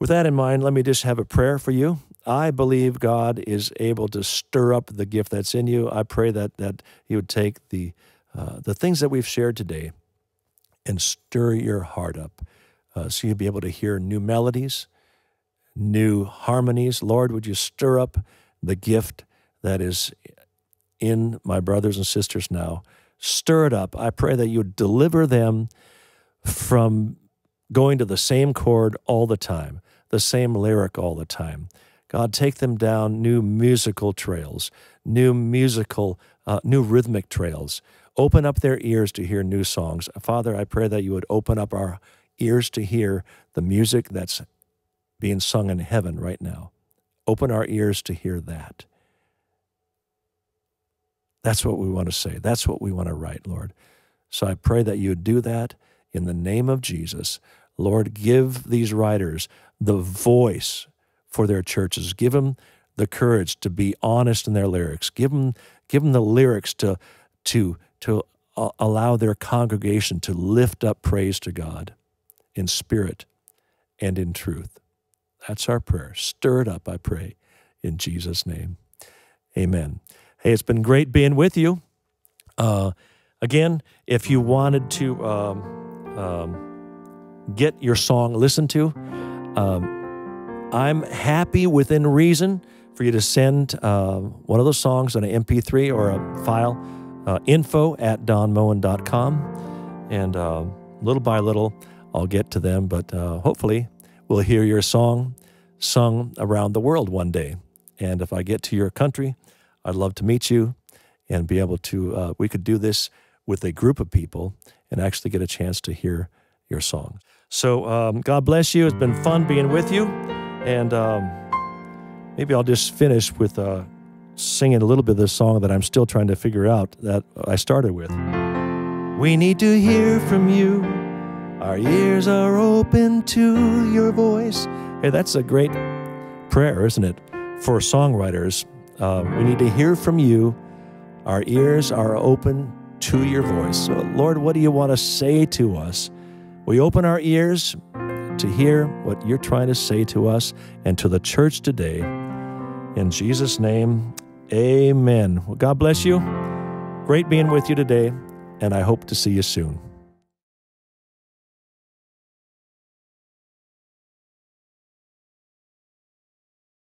With that in mind, let me just have a prayer for you. I believe God is able to stir up the gift that's in you. I pray that you would take the things that we've shared today and stir your heart up so you'll be able to hear new melodies, new harmonies. Lord, would you stir up the gift that is in my brothers and sisters now? Stir it up. I pray that you would deliver them from going to the same chord all the time, the same lyric all the time. God, take them down new musical trails, new rhythmic trails. Open up their ears to hear new songs. Father, I pray that you would open up our ears to hear the music that's being sung in heaven right now. Open our ears to hear that. That's what we want to say. That's what we want to write, Lord. So I pray that you would do that in the name of Jesus. Lord, give these writers the voice for their churches. Give them the courage to be honest in their lyrics. Give them the lyrics to allow their congregation to lift up praise to God in spirit and in truth. That's our prayer. Stir it up, I pray, in Jesus' name. Amen. Hey, it's been great being with you. Again, if you wanted to get your song listened to, I'm happy within reason for you to send one of those songs on an MP3 or a file, info@DonMoen.com. And little by little, I'll get to them, but hopefully we'll hear your song sung around the world one day. And if I get to your country, I'd love to meet you and be able to, we could do this with a group of people and actually get a chance to hear your song. So God bless you. It's been fun being with you. And maybe I'll just finish with singing a little bit of this song that I'm still trying to figure out that I started with. We need to hear from you. Our ears are open to your voice. Hey, that's a great prayer, isn't it? For songwriters, we need to hear from you. Our ears are open to your voice. So, Lord, what do you want to say to us? We open our ears to hear what you're trying to say to us and to the church today. In Jesus' name, amen. Well, God bless you. Great being with you today, and I hope to see you soon.